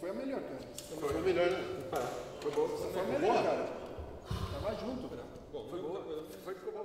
Foi a melhor, né? Foi boa, cara. Tava junto. Foi boa. Foi boa.